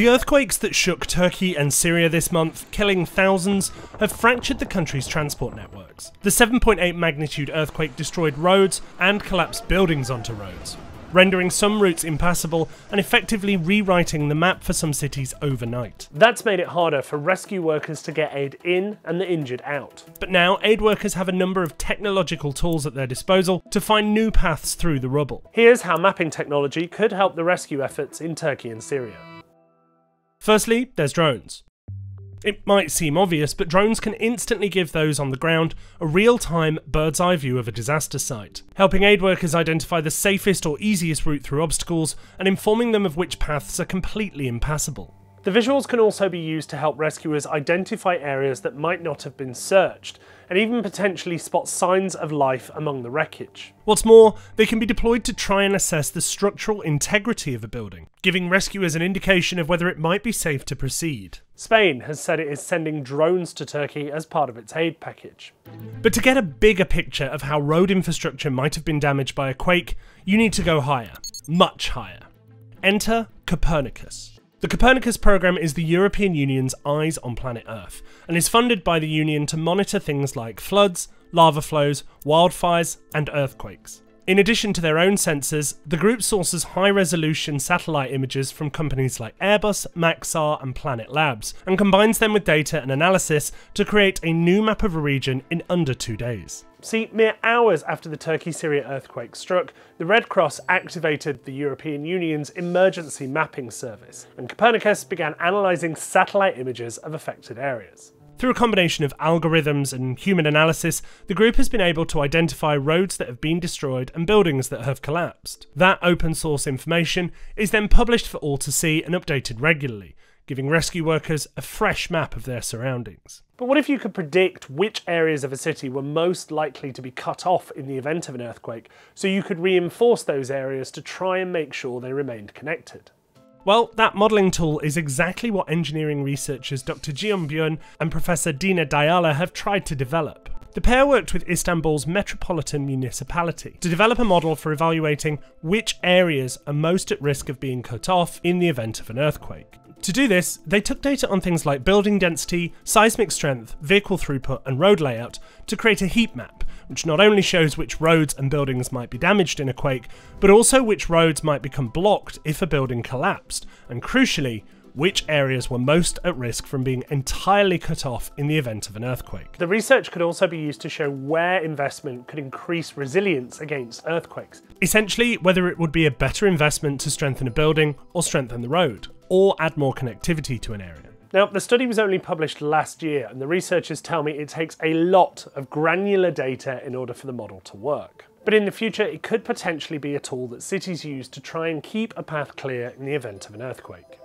The earthquakes that shook Turkey and Syria this month, killing thousands, have fractured the country's transport networks. The 7.8 magnitude earthquake destroyed roads and collapsed buildings onto roads, rendering some routes impassable and effectively rewriting the map for some cities overnight. That's made it harder for rescue workers to get aid in and the injured out. But now, aid workers have a number of technological tools at their disposal to find new paths through the rubble. Here's how mapping technology could help the rescue efforts in Turkey and Syria. Firstly, there's drones. It might seem obvious, but drones can instantly give those on the ground a real-time bird's-eye view of a disaster site, helping aid workers identify the safest or easiest route through obstacles and informing them of which paths are completely impassable. The visuals can also be used to help rescuers identify areas that might not have been searched, and even potentially spot signs of life among the wreckage. What's more, they can be deployed to try and assess the structural integrity of a building, giving rescuers an indication of whether it might be safe to proceed. Spain has said it is sending drones to Turkey as part of its aid package. But to get a bigger picture of how road infrastructure might have been damaged by a quake, you need to go higher, much higher. Enter Copernicus. The Copernicus programme is the European Union's eyes on planet Earth, and is funded by the Union to monitor things like floods, lava flows, wildfires, and earthquakes. In addition to their own sensors, the group sources high-resolution satellite images from companies like Airbus, Maxar, and Planet Labs, and combines them with data and analysis to create a new map of a region in under 2 days. See, mere hours after the Turkey-Syria earthquake struck, the Red Cross activated the European Union's emergency mapping service, and Copernicus began analysing satellite images of affected areas. Through a combination of algorithms and human analysis, the group has been able to identify roads that have been destroyed and buildings that have collapsed. That open source information is then published for all to see and updated regularly, giving rescue workers a fresh map of their surroundings. But what if you could predict which areas of a city were most likely to be cut off in the event of an earthquake, so you could reinforce those areas to try and make sure they remained connected? Well, that modelling tool is exactly what engineering researchers Dr. Gyeom Byun and Professor Dina Dayala have tried to develop. The pair worked with Istanbul's Metropolitan Municipality to develop a model for evaluating which areas are most at risk of being cut off in the event of an earthquake. To do this, they took data on things like building density, seismic strength, vehicle throughput, and road layout to create a heat map, which not only shows which roads and buildings might be damaged in a quake, but also which roads might become blocked if a building collapsed, and crucially, which areas were most at risk from being entirely cut off in the event of an earthquake. The research could also be used to show where investment could increase resilience against earthquakes. Essentially, whether it would be a better investment to strengthen a building or strengthen the road, or add more connectivity to an area. Now, the study was only published last year, and the researchers tell me it takes a lot of granular data in order for the model to work. But in the future, it could potentially be a tool that cities use to try and keep a path clear in the event of an earthquake.